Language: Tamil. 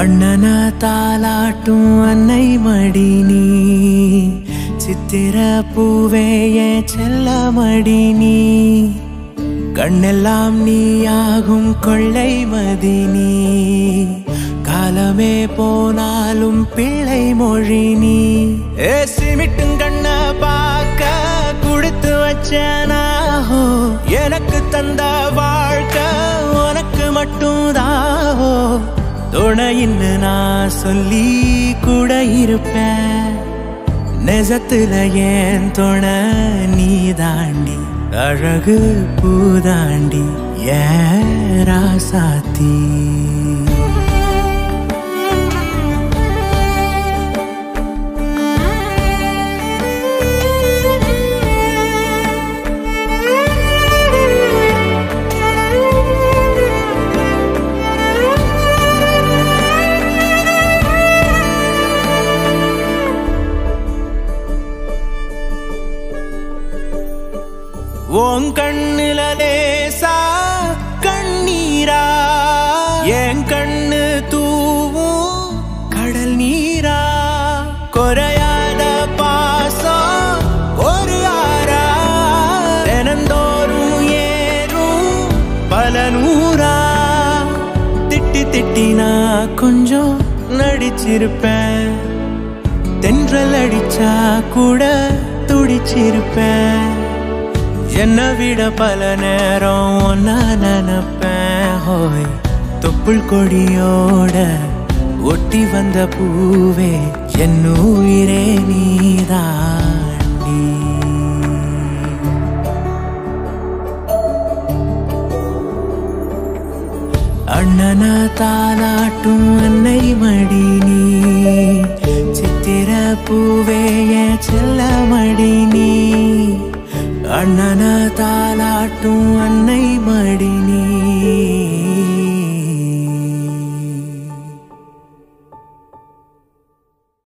அண்ணனா தாலாட்டும் அன்னை மடி நீ, சித்திர பூவேய செல்ல மடி நீ, கண்ணெல்லாம் நீயாகும் கொள்ளை மதி நீ, காலமே போனாலும் பிள்ளை மொழி நீ. சிமிட்டும் கண்ண பார்க்க குடுத்து வச்சனாகோ, எனக்கு தந்த வாழ்க்கை உனக்கு மட்டும் தாகோ, துணையின்னு நான் சொல்லி கூட இருப்பேன், நெசத்துல ஏன் துணை நீ தாண்டி, அழகு பூதாண்டி ஏன் ராசாத்தி. ஓம் கண்ணுல லேசா கண்ணீரா, என் கண்ணு தூவும் கடல் நீரா, குறையாத பாசம் ஒரு ஆரா, தினந்தோறும் ஏறும் பல நூறா, திட்டி திட்டினா கொஞ்சம் நடிச்சிருப்பேன், தென்றல் அடிச்சா கூட துடிச்சிருப்பேன், என்ன விட பல நேரம் ஒன்னா நினைப்பேன், ஹோய் தொப்புள் கொடியோட ஒட்டி வந்த பூவே என் உயிரே நீதாண்டி. அண்ணனா தாலாட்டும் அன்னை மடி நீ, சித்திர பூவே என் செல்ல மடி நீ, அண்ணனா தாலாட்டும் அன்னை மடி நீ.